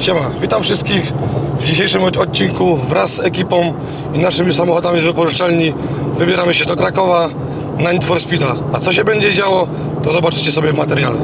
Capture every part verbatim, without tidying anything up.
Siema, witam wszystkich w dzisiejszym odcinku wraz z ekipą i naszymi samochodami z wypożyczalni wybieramy się do Krakowa na Need for Speeda. A co się będzie działo, to zobaczycie sobie w materiale.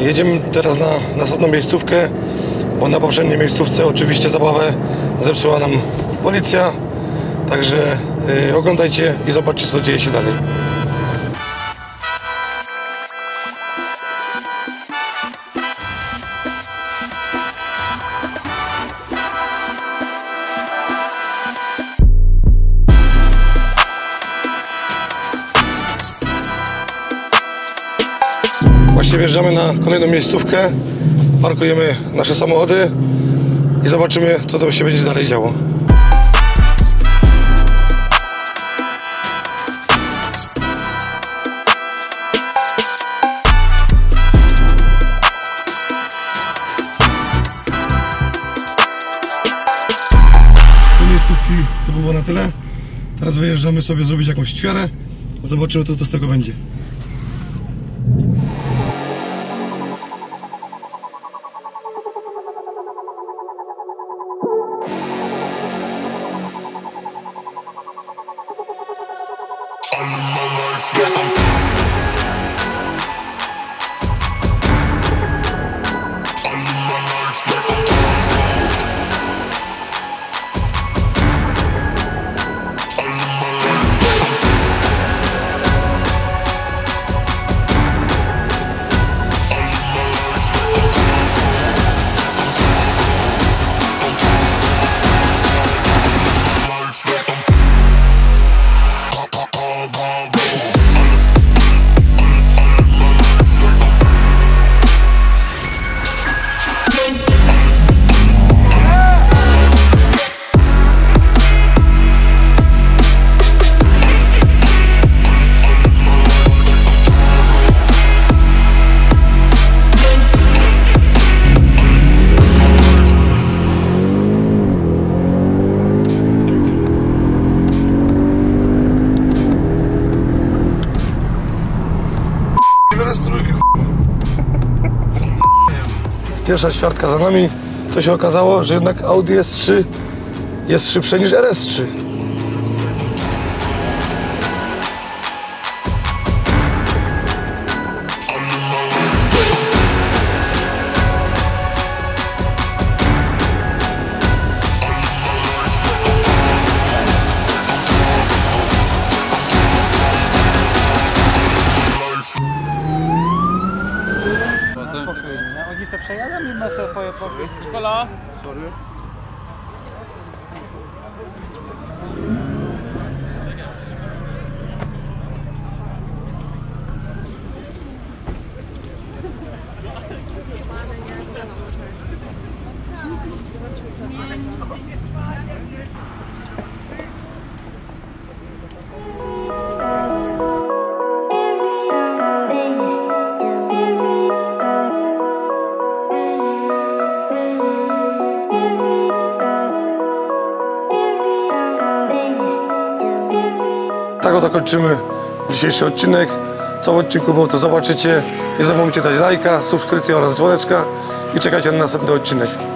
Jedziemy teraz na następną miejscówkę, bo na poprzedniej miejscówce oczywiście zabawę zepsuła nam policja, także yy, oglądajcie i zobaczcie, co dzieje się dalej. Właśnie wjeżdżamy na kolejną miejscówkę, parkujemy nasze samochody i zobaczymy, co to się będzie dalej działo. Do miejscówki to było na tyle. Teraz wyjeżdżamy sobie zrobić jakąś ćwiarę. Zobaczymy, co to z tego będzie. Pierwsza ćwiartka za nami, to się okazało, że jednak Audi S trzy jest szybsze niż R S trzy. przejazem i my sobie pojechaliśmy. Nikola! Sorry. Tak oto kończymy dzisiejszy odcinek. Co w odcinku było, to zobaczycie. Nie zapomnijcie dać lajka, subskrypcję oraz dzwoneczka i czekajcie na następny odcinek.